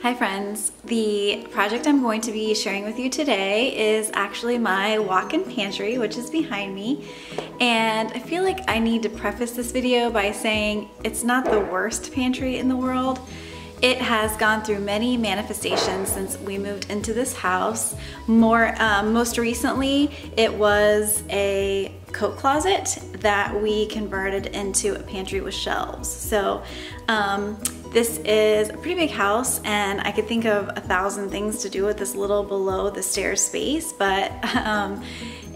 Hi friends, the project I'm going to be sharing with you today is actually my walk-in pantry, which is behind me. And I feel like I need to preface this video by saying it's not the worst pantry in the world. It has gone through many manifestations since we moved into this house. Most recently, it was a coat closet that we converted into a pantry with shelves. So this is a pretty big house, and I could think of 1,000 things to do with this little below the stairs space, but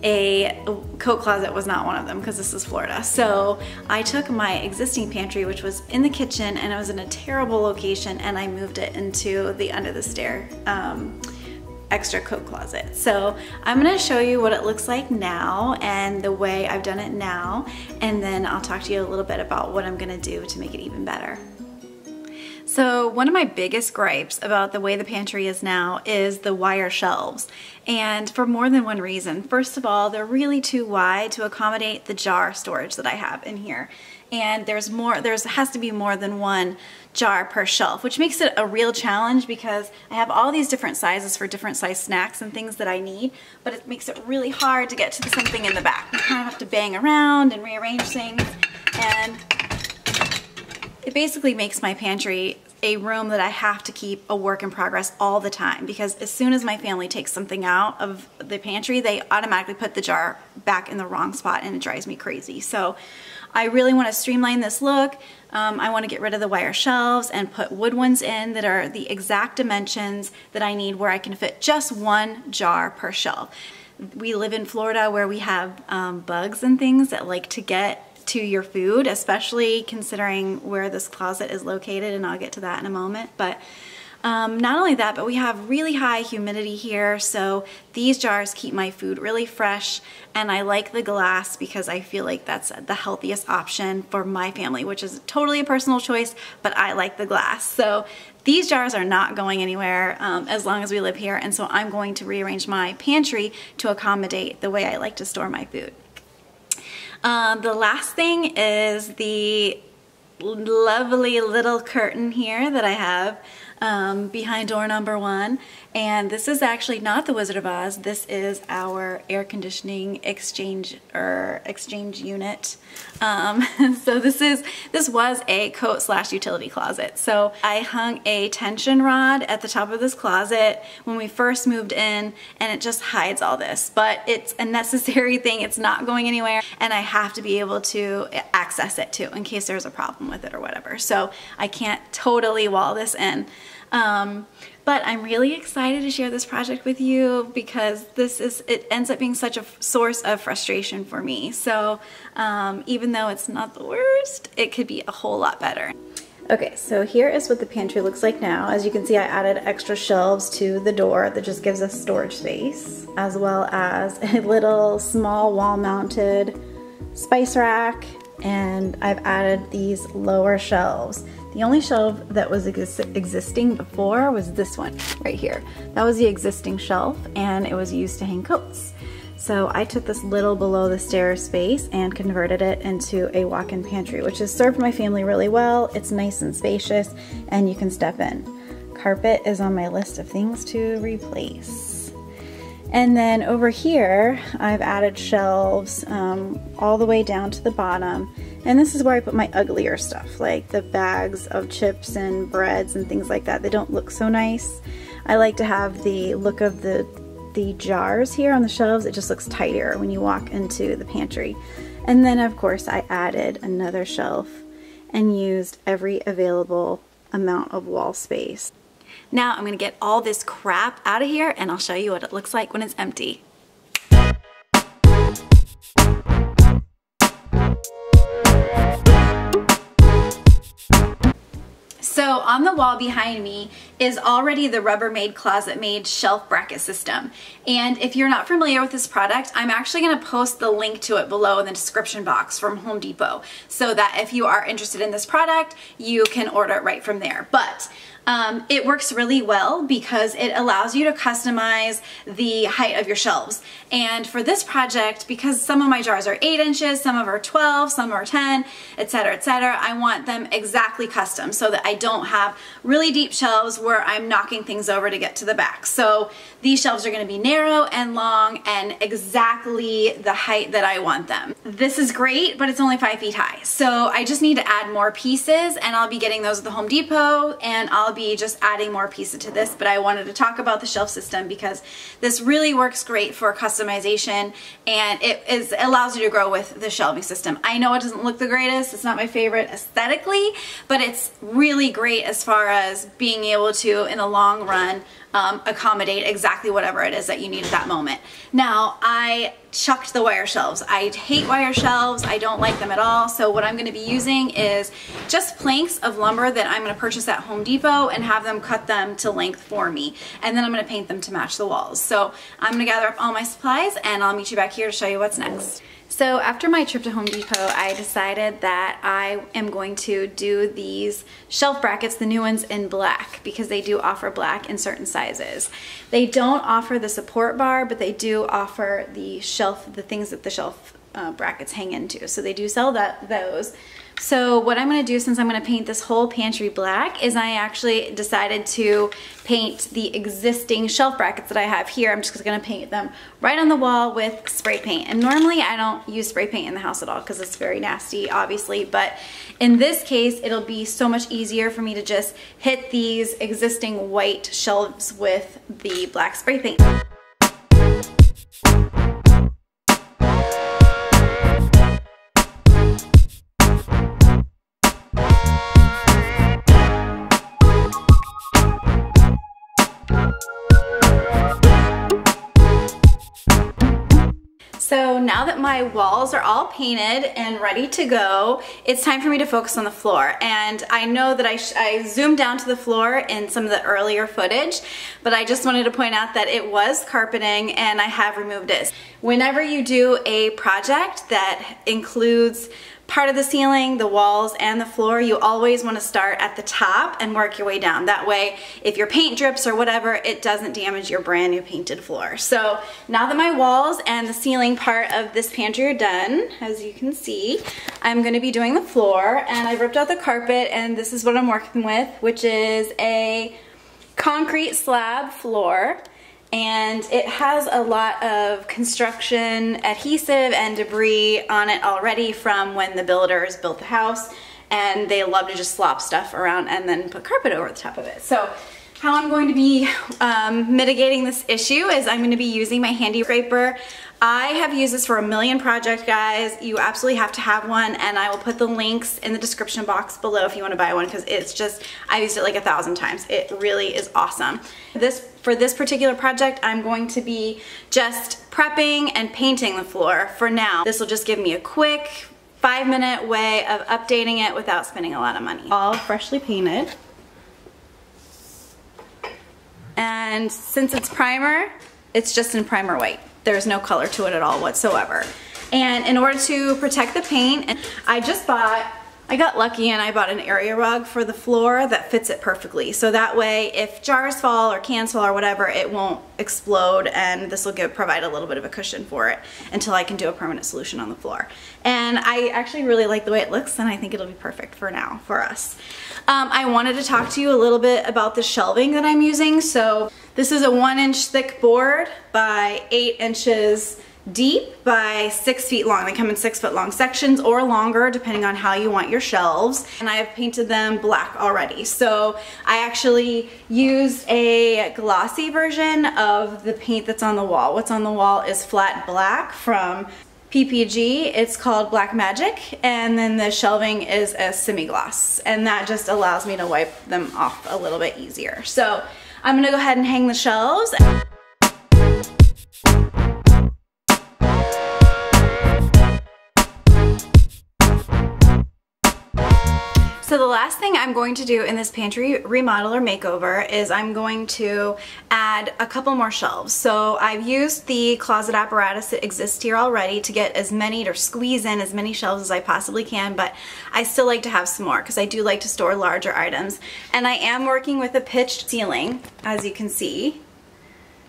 a coat closet was not one of them because this is Florida. So I took my existing pantry, which was in the kitchen, and it was in a terrible location, and I moved it into the under the stair extra coat closet. So I'm gonna show you what it looks like now and the way I've done it now, and then I'll talk to you a little bit about what I'm gonna do to make it even better. So one of my biggest gripes about the way the pantry is now is the wire shelves, and for more than one reason. First of all, they're really too wide to accommodate the jar storage that I have in here. And there has to be more than one jar per shelf, which makes it a real challenge because I have all these different sizes for different size snacks and things that I need, but it makes it really hard to get to something in the back. You kind of have to bang around and rearrange things, and it basically makes my pantry a room that I have to keep a work in progress all the time, because as soon as my family takes something out of the pantry, they automatically put the jar back in the wrong spot, and it drives me crazy. So I really want to streamline this look. I want to get rid of the wire shelves and put wood ones in that are the exact dimensions that I need, where I can fit just one jar per shelf. We live in Florida where we have bugs and things that like to get to your food, especially considering where this closet is located, and I'll get to that in a moment. But not only that, but we have really high humidity here, so these jars keep my food really fresh, and I like the glass because I feel like that's the healthiest option for my family, which is totally a personal choice, but I like the glass. So these jars are not going anywhere as long as we live here, and so I'm going to rearrange my pantry to accommodate the way I like to store my food. The last thing is the lovely little curtain here that I have behind door number one. And this is actually not the Wizard of Oz. This is our air conditioning exchange unit. So this was a coat / utility closet. So I hung a tension rod at the top of this closet when we first moved in, and it just hides all this. But it's a necessary thing. It's not going anywhere, and I have to be able to access it too in case there's a problem with it or whatever. So I can't totally wall this in. But I'm really excited to share this project with you because it ends up being such a source of frustration for me. So even though it's not the worst, it could be a whole lot better. Okay, so here is what the pantry looks like now. As you can see, I added extra shelves to the door that just gives us storage space, as well as a little small wall-mounted spice rack, and I've added these lower shelves. The only shelf that was existing before was this one right here. That was the existing shelf, and it was used to hang coats. So I took this little below the stairs space and converted it into a walk-in pantry, which has served my family really well. It's nice and spacious, and you can step in. Carpet is on my list of things to replace. And then over here, I've added shelves all the way down to the bottom. And this is where I put my uglier stuff, like the bags of chips and breads and things like that. They don't look so nice. I like to have the look of the jars here on the shelves. It just looks tidier when you walk into the pantry. And then of course I added another shelf and used every available amount of wall space. Now I'm gonna get all this crap out of here, and I'll show you what it looks like when it's empty. So on the wall behind me is already the Rubbermaid ClosetMaid shelf bracket system. And if you're not familiar with this product, I'm actually going to post the link to it below in the description box from Home Depot, so that if you are interested in this product, you can order it right from there. But It works really well because it allows you to customize the height of your shelves. And for this project, because some of my jars are 8 inches, some of are 12, some are 10, etc., etc., I want them exactly custom so that I don't have really deep shelves where I'm knocking things over to get to the back. So these shelves are going to be narrow and long and exactly the height that I want them. This is great, but it's only 5 feet high. So I just need to add more pieces, and I'll be getting those at the Home Depot, and I'll be just adding more pieces to this, but I wanted to talk about the shelf system because this really works great for customization, and it allows you to grow with the shelving system. I know it doesn't look the greatest, it's not my favorite aesthetically, but it's really great as far as being able to, in the long run, accommodate exactly whatever it is that you need at that moment. Now, I chucked the wire shelves. I hate wire shelves. I don't like them at all. So what I'm going to be using is just planks of lumber that I'm going to purchase at Home Depot and have them cut them to length for me. And then I'm going to paint them to match the walls. So I'm going to gather up all my supplies, and I'll meet you back here to show you what's next. So after my trip to Home Depot, I decided that I am going to do these shelf brackets, the new ones, in black, because they do offer black in certain sizes. They don't offer the support bar, but they do offer the shelf, the things that the shelf brackets hang into. So they do sell those. So what I'm going to do, since I'm going to paint this whole pantry black, is I actually decided to paint the existing shelf brackets that I have here. I'm just going to paint them right on the wall with spray paint. And normally I don't use spray paint in the house at all because it's very nasty, obviously. But in this case, it'll be so much easier for me to just hit these existing white shelves with the black spray paint. So now that my walls are all painted and ready to go, it's time for me to focus on the floor. And I know that I zoomed down to the floor in some of the earlier footage, but I just wanted to point out that it was carpeting, and I have removed it. Whenever you do a project that includes part of the ceiling, the walls, and the floor, you always want to start at the top and work your way down. That way, if your paint drips or whatever, it doesn't damage your brand new painted floor. So now that my walls and the ceiling part of this pantry are done, as you can see, I'm going to be doing the floor, and I ripped out the carpet, and this is what I'm working with, which is a concrete slab floor. And it has a lot of construction adhesive and debris on it already from when the builders built the house, and they love to just slop stuff around and then put carpet over the top of it. So how I'm going to be mitigating this issue is I'm going to be using my handy scraper. I have used this for 1 million projects, guys. You absolutely have to have one, and I will put the links in the description box below if you want to buy one, because it's just, I've used it like 1,000 times. It really is awesome. For this particular project, I'm going to be just prepping and painting the floor for now. This will just give me a quick 5-minute way of updating it without spending a lot of money. All freshly painted. And since it's primer, it's just in primer white. There's no color to it at all whatsoever. And in order to protect the paint, I got lucky and I bought an area rug for the floor that fits it perfectly. So that way, if jars fall or cans fall or whatever, it won't explode, and this will provide a little bit of a cushion for it until I can do a permanent solution on the floor. And I actually really like the way it looks, and I think it'll be perfect for now for us. I wanted to talk to you a little bit about the shelving that I'm using. So this is a 1-inch thick board by 8 inches deep by 6 feet long. They come in 6-foot long sections or longer, depending on how you want your shelves. And I have painted them black already. So I actually used a glossy version of the paint that's on the wall. What's on the wall is flat black from PPG. It's called Black Magic. And then the shelving is a semi-gloss. And that just allows me to wipe them off a little bit easier. So I'm gonna go ahead and hang the shelves. So the last thing I'm going to do in this pantry remodel or makeover is I'm going to add a couple more shelves. So I've used the closet apparatus that exists here already to get as many, or squeeze in as many shelves as I possibly can, but I still like to have some more because I do like to store larger items. And I am working with a pitched ceiling, as you can see.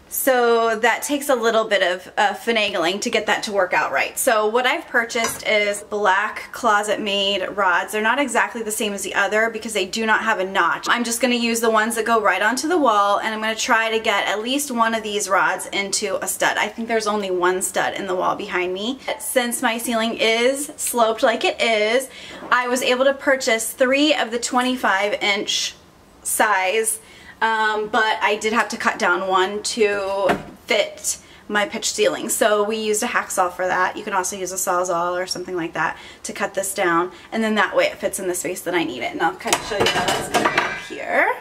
So that takes a little bit of finagling to get that to work out right. So what I've purchased is black ClosetMaid rods. They're not exactly the same as the other because they do not have a notch. I'm just gonna use the ones that go right onto the wall, and I'm gonna try to get at least one of these rods into a stud. I think there's only one stud in the wall behind me. Since my ceiling is sloped like it is, I was able to purchase 3 of the 25-inch size, but I did have to cut down one to fit my pitched ceiling. So we used a hacksaw for that. You can also use a Sawzall or something like that to cut this down. And then that way it fits in the space that I need it. And I'll kind of show you how that's going to be up here.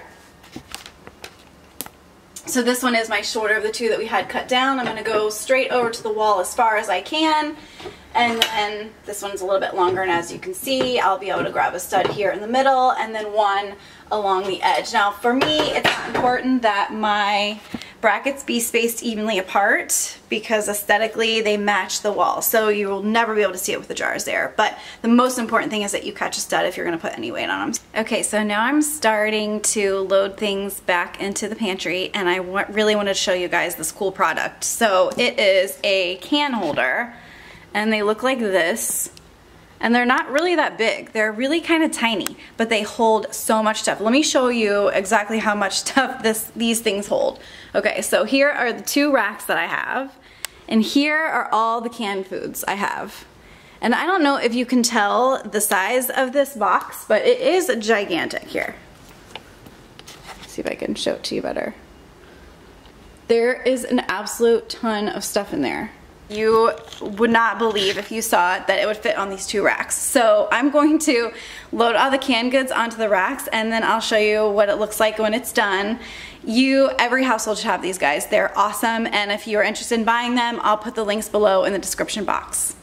So this one is my shorter of the two that we had cut down. I'm going to go straight over to the wall as far as I can. And then this one's a little bit longer, and as you can see, I'll be able to grab a stud here in the middle and then one along the edge. Now for me, it's important that my brackets be spaced evenly apart because aesthetically they match the wall. So you will never be able to see it with the jars there. But the most important thing is that you catch a stud if you're going to put any weight on them. Okay, so now I'm starting to load things back into the pantry, and I really wanted to show you guys this cool product. So it is a can holder, and they look like this. And they're not really that big. They're really kind of tiny, but they hold so much stuff. Let me show you exactly how much stuff these things hold. Okay, so here are the 2 racks that I have, and here are all the canned foods I have. And I don't know if you can tell the size of this box, but it is gigantic here. Let's see if I can show it to you better. There is an absolute ton of stuff in there. You would not believe if you saw it that it would fit on these 2 racks. So I'm going to load all the canned goods onto the racks, and then I'll show you what it looks like when it's done. Every household should have these guys. They're awesome, and if you're interested in buying them, I'll put the links below in the description box.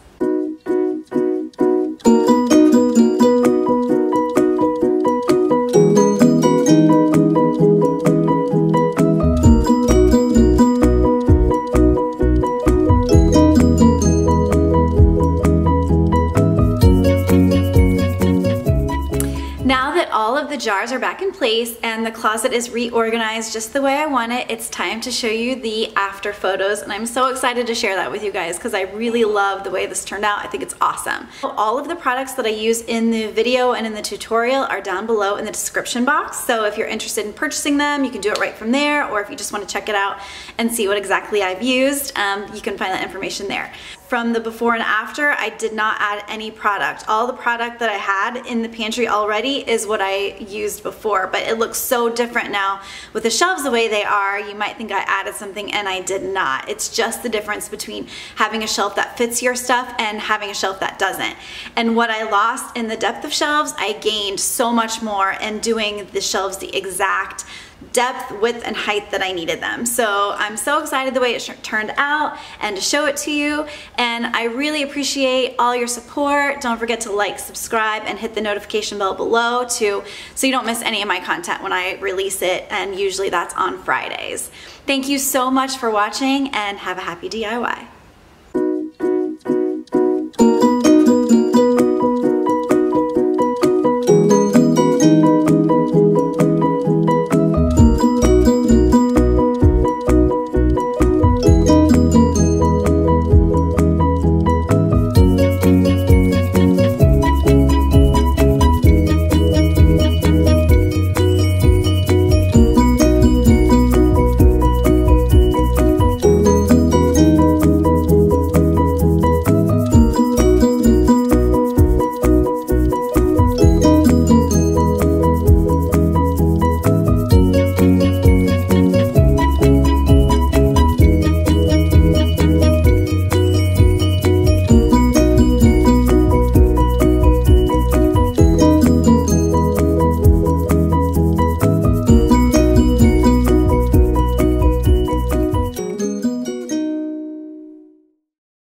Jars are back in place and the closet is reorganized just the way I want it. It's time to show you the after photos, and I'm so excited to share that with you guys because I really love the way this turned out. I think it's awesome. All of the products that I use in the video and in the tutorial are down below in the description box, so if you're interested in purchasing them, you can do it right from there, or if you just want to check it out and see what exactly I've used, you can find that information there. From the before and after, I did not add any product. All the product that I had in the pantry already is what I used before, but it looks so different now. With the shelves the way they are, you might think I added something, and I did not. It's just the difference between having a shelf that fits your stuff and having a shelf that doesn't. And what I lost in the depth of shelves, I gained so much more in doing the shelves the exact depth, width, and height that I needed them. So I'm so excited the way it turned out and to show it to you, and I really appreciate all your support. Don't forget to like, subscribe, and hit the notification bell below too, so you don't miss any of my content when I release it, and usually that's on Fridays. Thank you so much for watching, and have a happy DIY.